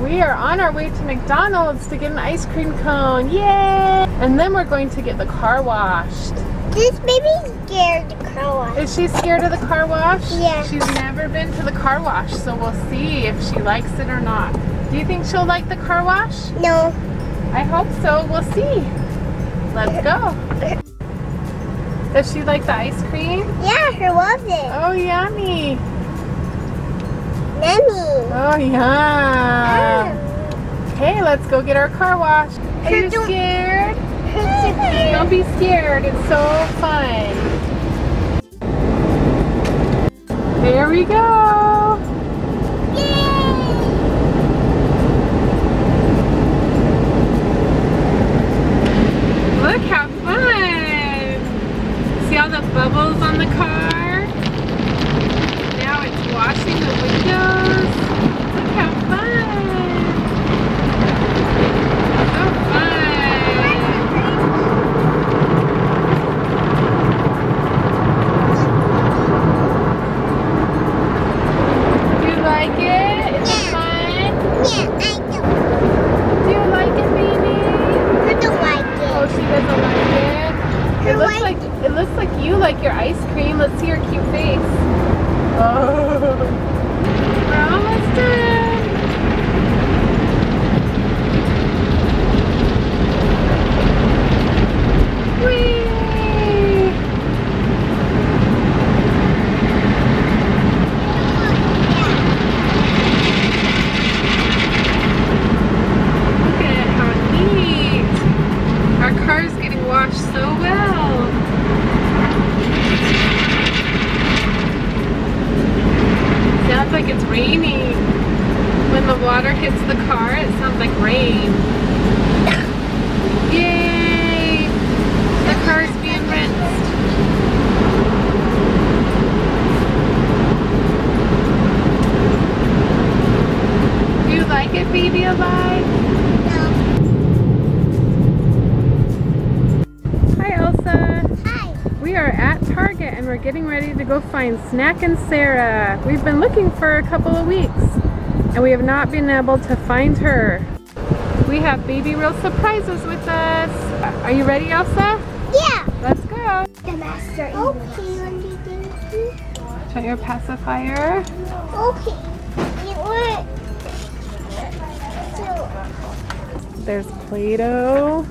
We are on our way to McDonald's to get an ice cream cone. Yay! And then we're going to get the car washed. This baby's scared of the car wash. Is she scared of the car wash? Yeah. She's never been to the car wash, so we'll see if she likes it or not. Do you think she'll like the car wash? No. I hope so. We'll see. Let's go. Does she like the ice cream? Yeah, she loves it. Oh, yummy. Yummy. Oh, yeah. Hey, let's go get our car washed. Are you scared? Don't be scared. It's so fun. There we go. Yay. Look how fun. See all the bubbles on the car? Now it's washing the windows. Look how fun! So fun! Do you like it? Is it fun? Yeah, I do. Do you like it, baby? I don't like it. Oh, she doesn't like it? It looks like you like your ice cream. Let's see your cute face. Oh. We're almost done. Whee! Look at how neat. Our car's getting washed so well. Sounds like it's raining. When the water hits the car, it sounds like rain. Yay! The car's being rinsed. Do you like it, Baby Alive? No. Hi, Elsa. Hi. We are at Target and we're getting ready to go find Snackin' Sara. We've been looking for a couple of weeks and we have not been able to find her. We have baby real surprises with us. Are you ready, Elsa? Yeah. Let's go. The master. Okay. Is that your pacifier? Okay. It works. So. There's Play-Doh.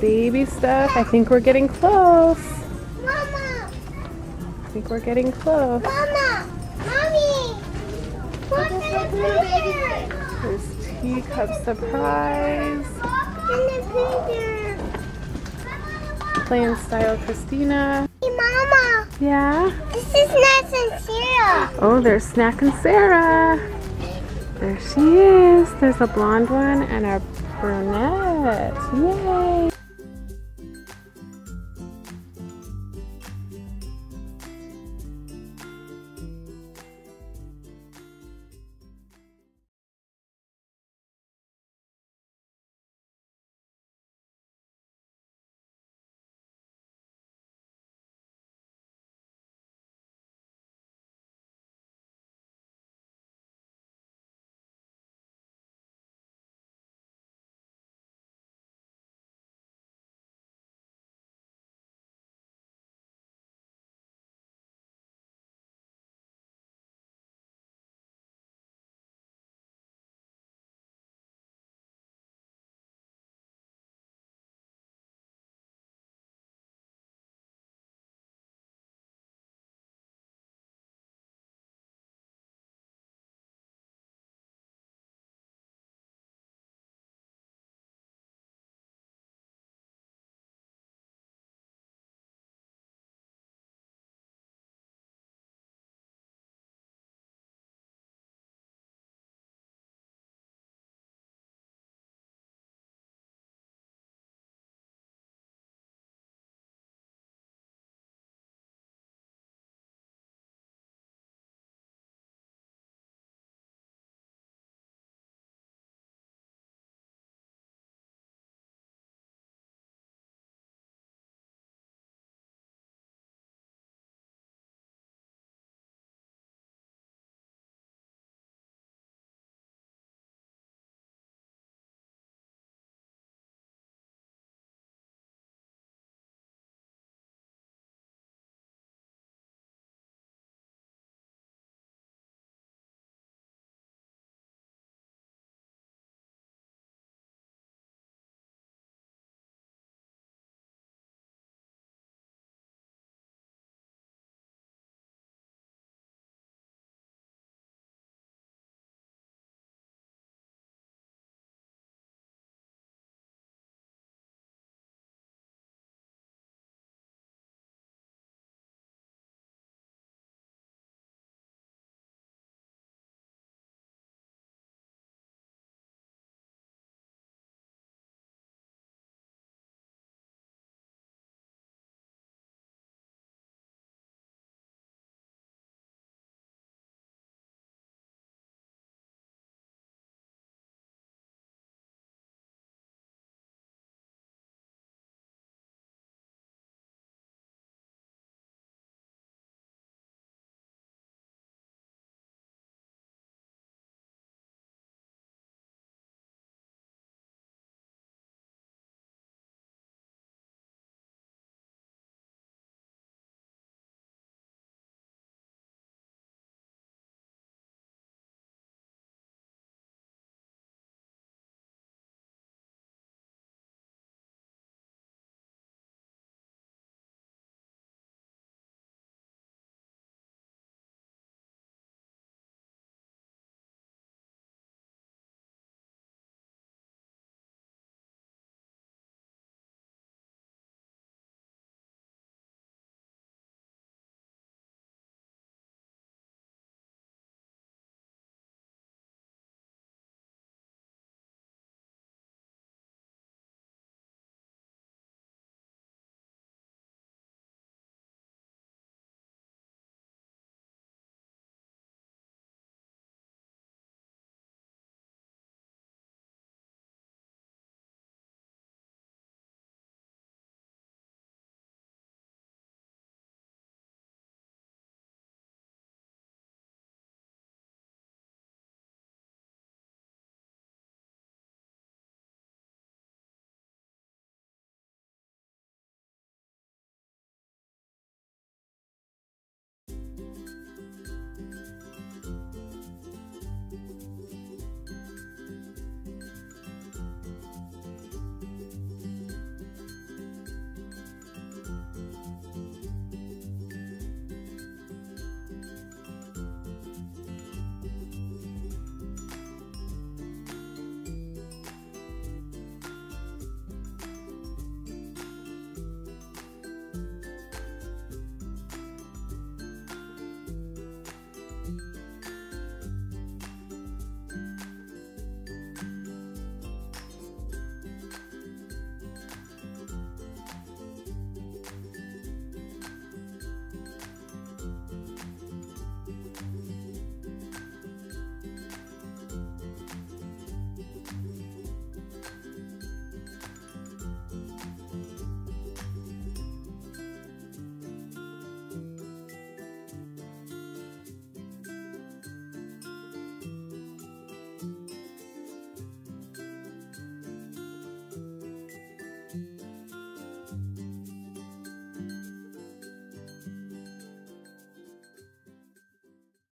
Baby stuff. I think we're getting close. Mama! I think we're getting close. Mama! Mommy! There's teacup surprise. Playing style Christina. Hey, Mama! Yeah? This is Snackin' Sara. Oh, there's Snackin' Sara. There she is. There's a blonde one and a brunette. Yay!